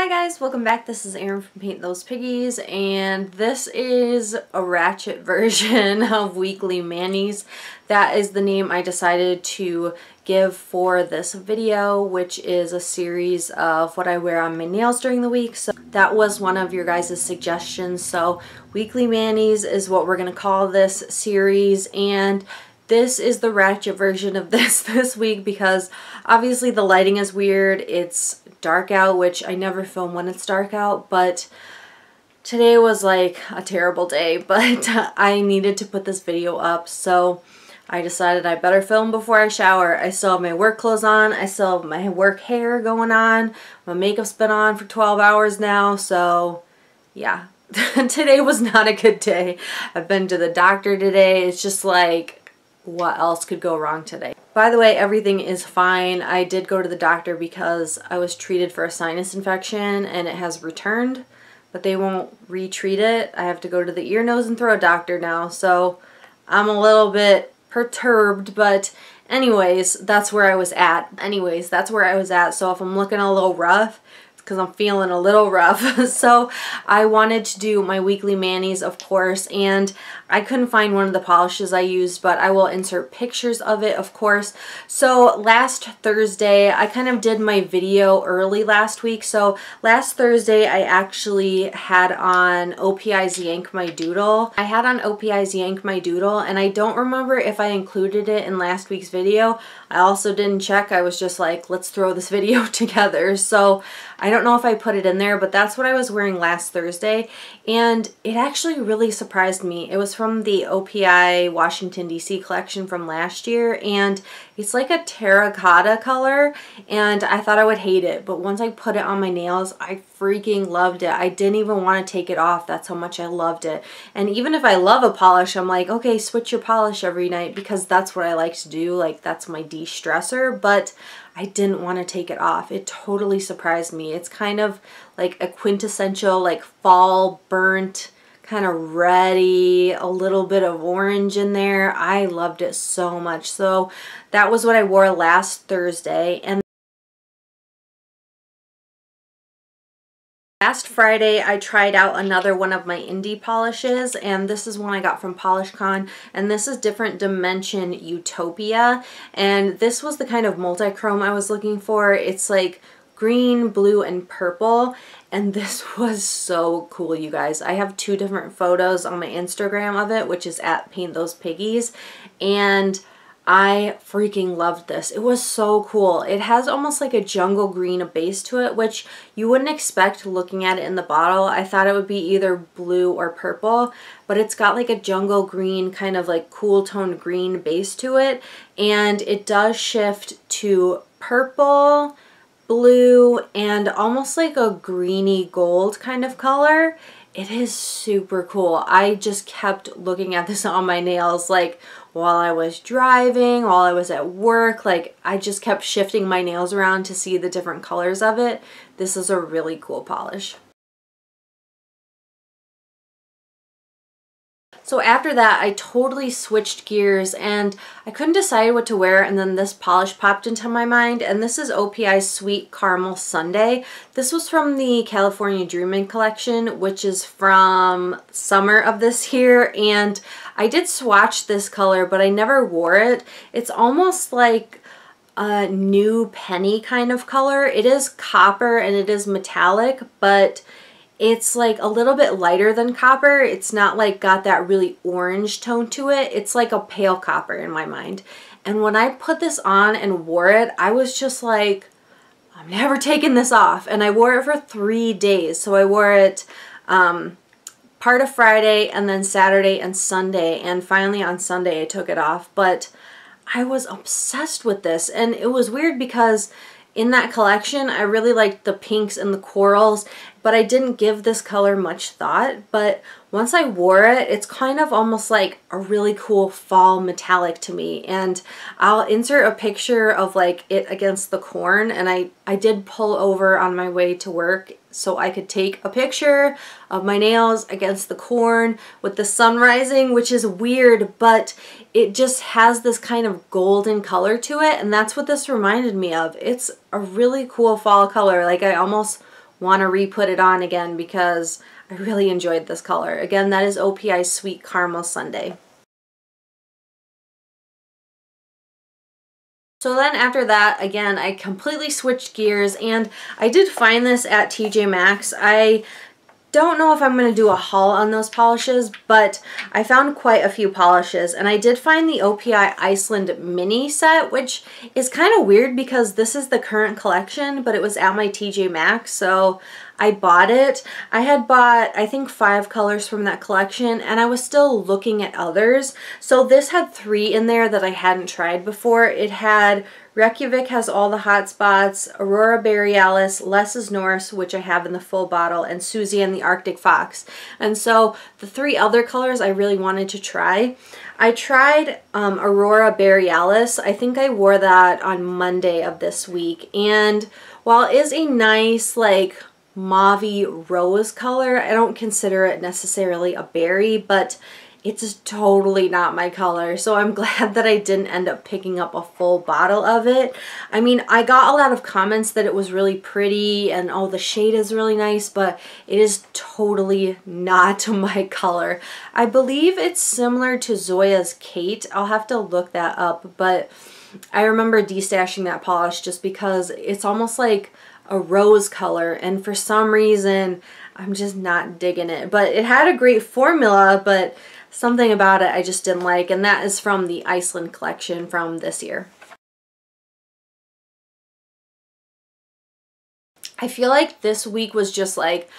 Hi guys, welcome back. This is Erin from Paint Those Piggies, and this is a ratchet version of Weekly Manny's. That is the name I decided to give for this video, which is a series of what I wear on my nails during the week. So that was one of your guys' suggestions. So Weekly Manny's is what we're going to call this series, and this is the ratchet version of this week because obviously the lighting is weird. It's dark out, which I never film when it's dark out, but today was like a terrible day, but I needed to put this video up, so I decided I better film before I shower. I still have my work clothes on, I still have my work hair going on, my makeup's been on for 12 hours now, so yeah. Today was not a good day. I've been to the doctor today. It's just like, what else could go wrong today? By the way, everything is fine. I did go to the doctor because I was treated for a sinus infection and it has returned, but they won't re-treat it. I have to go to the ear, nose, and throat doctor now, so I'm a little bit perturbed, but anyways, that's where I was at. So if I'm looking a little rough, because I'm feeling a little rough. So I wanted to do my Weekly Manny's, of course, and I couldn't find one of the polishes I used, but I will insert pictures of it, of course. So last Thursday, I kind of did my video early last week. So last Thursday, I actually had on OPI's Yank My Doodle. And I don't remember if I included it in last week's video. I also didn't check. I was just like, let's throw this video together. So I don't know if I put it in there, but that's what I was wearing last Thursday, and it actually really surprised me. It was from the OPI Washington DC collection from last year, and it's like a terracotta color, and I thought I would hate it, but once I put it on my nails, I freaking loved it. I didn't even want to take it off. That's how much I loved it. And even if I love a polish, I'm like, okay, switch your polish every night, because that's what I like to do. Like, that's my de-stressor, but I didn't want to take it off. It totally surprised me. It's kind of like a quintessential like fall burnt kind of reddy, a little bit of orange in there. I loved it so much. So that was what I wore last Thursday, and last Friday, I tried out another one of my indie polishes, and this is one I got from PolishCon, and this is Different Dimension Utopia, and this was the kind of multi-chrome I was looking for. It's like green, blue, and purple, and this was so cool, you guys. I have two different photos on my Instagram of it, which is at Paint Those Piggies, and I freaking loved this. It was so cool. It has almost like a jungle green base to it, which you wouldn't expect looking at it in the bottle. I thought it would be either blue or purple, but it's got like a jungle green kind of like cool toned green base to it, and it does shift to purple, blue, and almost like a greeny gold kind of color. It is super cool. I just kept looking at this on my nails, like while I was driving, while I was at work, like I just kept shifting my nails around to see the different colors of it. This is a really cool polish. So after that, I totally switched gears and I couldn't decide what to wear, and then this polish popped into my mind, and this is OPI's Sweet Carmel Sunday. This was from the California Dreamin' collection, which is from summer of this year, and I did swatch this color, but I never wore it. It's almost like a new penny kind of color. It is copper and it is metallic, but it's like a little bit lighter than copper. It's not like got that really orange tone to it. It's like a pale copper in my mind. And when I put this on and wore it, I was just like, I'm never taking this off. And I wore it for 3 days. So I wore it part of Friday and then Saturday and Sunday. And finally on Sunday, I took it off. But I was obsessed with this. And it was weird because in that collection, I really liked the pinks and the corals, but I didn't give this color much thought. But once I wore it, it's kind of almost like a really cool fall metallic to me. And I'll insert a picture of like it against the corn. And I did pull over on my way to work so I could take a picture of my nails against the corn with the sun rising, which is weird, but it just has this kind of golden color to it, and that's what this reminded me of. It's a really cool fall color. Like I almost want to re-put it on again because I really enjoyed this color. Again, that is OPI Sweet Carmel Sunday. So then after that, again, I completely switched gears, and I did find this at TJ Maxx. I don't know if I'm going to do a haul on those polishes, but I found quite a few polishes, and I did find the OPI Iceland mini set, which is kind of weird because this is the current collection, but it was at my TJ Maxx, so I bought it. I had bought, I think, 5 colors from that collection, and I was still looking at others. So this had 3 in there that I hadn't tried before. It had, Reykjavik has all the hot spots, Aurora Berry-alis, Less is Norse, which I have in the full bottle, and Susie and the Arctic Fox. And so the 3 other colors I really wanted to try. I tried Aurora Berry-alis. I think I wore that on Monday of this week. And while it is a nice, like, mauvey rose color, I don't consider it necessarily a berry, but it's totally not my color, so I'm glad that I didn't end up picking up a full bottle of it. I mean, I got a lot of comments that it was really pretty and, oh, the shade is really nice, but it is totally not my color. I believe it's similar to Zoya's Kate. I'll have to look that up, but I remember destashing that polish just because it's almost like a rose color, and for some reason I'm just not digging it. But it had a great formula, but something about it I just didn't like, and that is from the Iceland collection from this year. I feel like this week was just like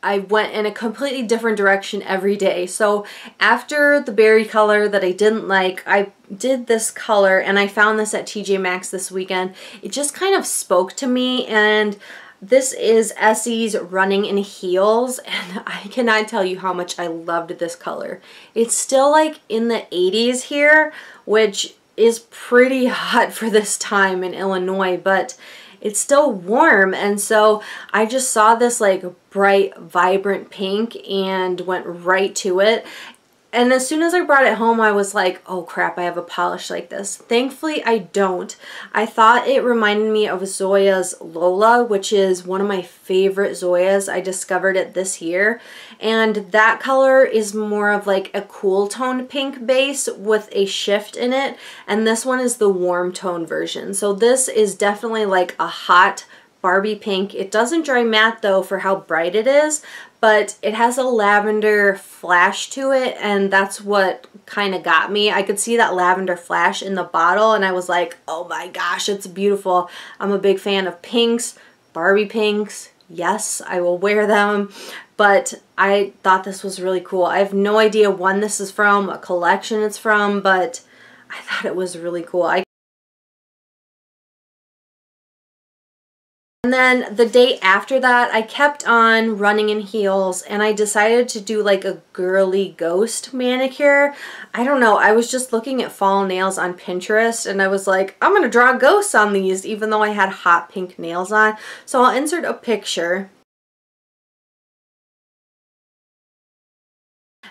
I went in a completely different direction every day. So after the berry color that I didn't like, I did this color, and I found this at TJ Maxx this weekend. It just kind of spoke to me, and this is Essie's Running in Heels, and I cannot tell you how much I loved this color. It's still like in the 80s here, which is pretty hot for this time in Illinois, but it's still warm, and so I just saw this like bright, vibrant pink and went right to it. And as soon as I brought it home, I was like, oh crap, I have a polish like this. Thankfully, I don't. I thought it reminded me of Zoya's Lola, which is one of my favorite Zoyas. I discovered it this year. And that color is more of like a cool toned pink base with a shift in it. And this one is the warm tone version. So this is definitely like a hot Barbie pink. It doesn't dry matte though for how bright it is, but it has a lavender flash to it, and that's what kind of got me. I could see that lavender flash in the bottle, and I was like, oh my gosh, it's beautiful. I'm a big fan of pinks, Barbie pinks. Yes, I will wear them, but I thought this was really cool. I have no idea when this is from, what collection it's from, but I thought it was really cool. And then the day after that, I kept on Running in Heels, and I decided to do like a girly ghost manicure. I don't know, I was just looking at fall nails on Pinterest, and I was like, I'm gonna draw ghosts on these, even though I had hot pink nails on. So I'll insert a picture.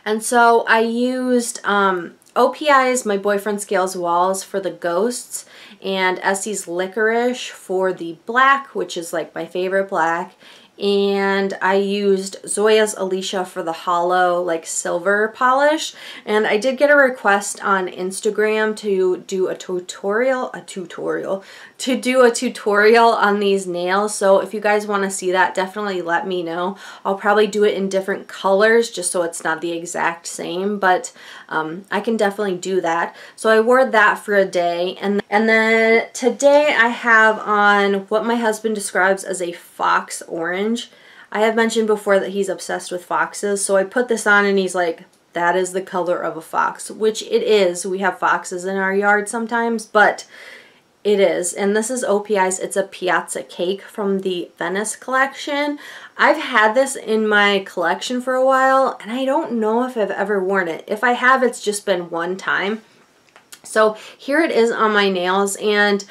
And so I used OPI's My Boyfriend Scales Walls for the ghosts, and Essie's Licorice for the black, which is like my favorite black, and I used Zoya's Alicia for the hollow, like, silver polish. And I did get a request on Instagram to do a tutorial on these nails, so if you guys want to see that, definitely let me know. I'll probably do it in different colors just so it's not the exact same, but I can definitely do that. So I wore that for a day, and then today I have on what my husband describes as a fox orange. I have mentioned before that he's obsessed with foxes, so I put this on and he's like, that is the color of a fox, which it is. We have foxes in our yard sometimes, but it is. And this is OPI's It's a Piazza Cake from the Venice collection. I've had this in my collection for a while, and I don't know if I've ever worn it. If I have, it's just been one time. So here it is on my nails, and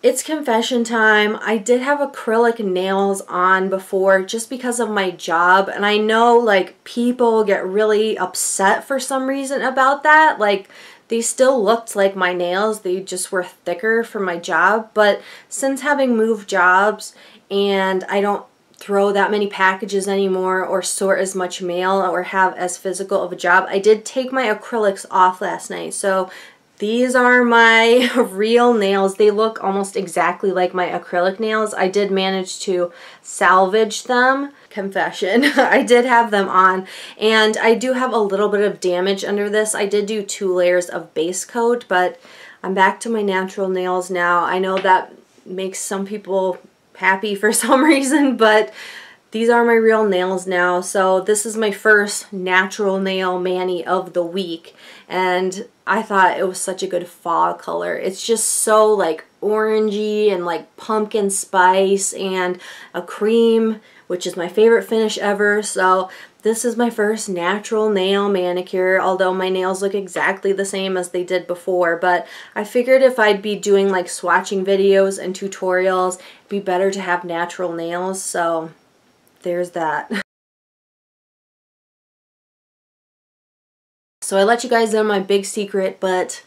it's confession time. I did have acrylic nails on before just because of my job, and I know, like, people get really upset for some reason about that. Like, they still looked like my nails, they just were thicker for my job, but since having moved jobs, and I don't throw that many packages anymore or sort as much mail or have as physical of a job. I did take my acrylics off last night, so these are my real nails. They look almost exactly like my acrylic nails. I did manage to salvage them. Confession, I did have them on, and I do have a little bit of damage under this. I did do 2 layers of base coat, but I'm back to my natural nails now. I know that makes some people happy for some reason, but these are my real nails now. So this is my first natural nail mani of the week, and I thought it was such a good fall color. It's just so like orangey and like pumpkin spice and a cream, which is my favorite finish ever. So this is my first natural nail manicure, although my nails look exactly the same as they did before, but I figured if I'd be doing like swatching videos and tutorials, it'd be better to have natural nails, so there's that. So I let you guys in on my big secret, but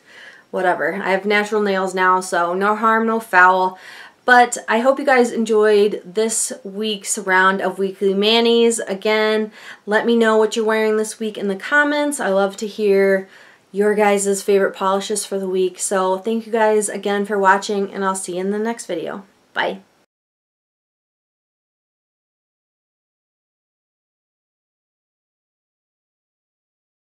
whatever. I have natural nails now, so no harm, no foul. But I hope you guys enjoyed this week's round of weekly manis. Again, let me know what you're wearing this week in the comments. I love to hear your guys' favorite polishes for the week. So thank you guys again for watching, and I'll see you in the next video. Bye.